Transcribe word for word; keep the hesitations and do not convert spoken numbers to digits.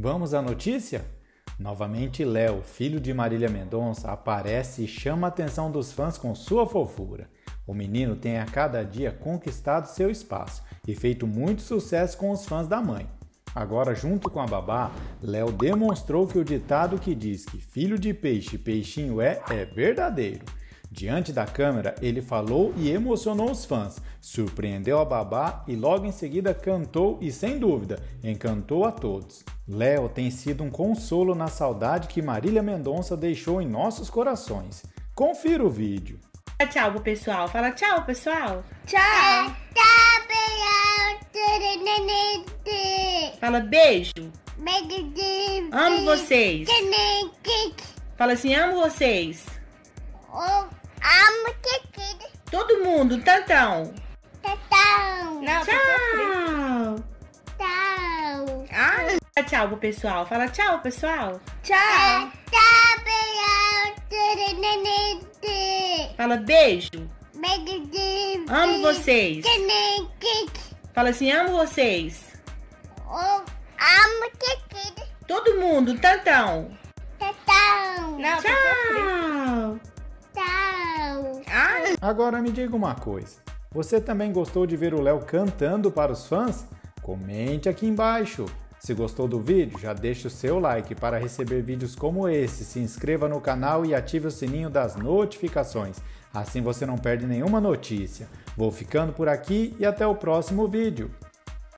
Vamos à notícia? Novamente, Léo, filho de Marília Mendonça, aparece e chama a atenção dos fãs com sua fofura. O menino tem a cada dia conquistado seu espaço e feito muito sucesso com os fãs da mãe. Agora, junto com a babá, Léo demonstrou que o ditado que diz que filho de peixe, peixinho é, é verdadeiro. Diante da câmera, ele falou e emocionou os fãs, surpreendeu a babá e logo em seguida cantou e, sem dúvida, encantou a todos. Léo tem sido um consolo na saudade que Marília Mendonça deixou em nossos corações. Confira o vídeo. Tchau pro pessoal. Fala tchau, pessoal. Tchau. Fala beijo. Amo vocês. Fala assim, amo vocês. Amo que todo mundo, tantão. Tantão. Não, tchau. Tchau. Ai, tchau pro pessoal. Fala tchau, pessoal. Tchau. Fala beijo. Amo vocês. Fala assim, amo vocês. Amo que todo mundo, tantão. Tantão. Não, tchau. Agora me diga uma coisa, você também gostou de ver o Léo cantando para os fãs? Comente aqui embaixo! Se gostou do vídeo, já deixa o seu like para receber vídeos como esse, se inscreva no canal e ative o sininho das notificações, assim você não perde nenhuma notícia. Vou ficando por aqui e até o próximo vídeo!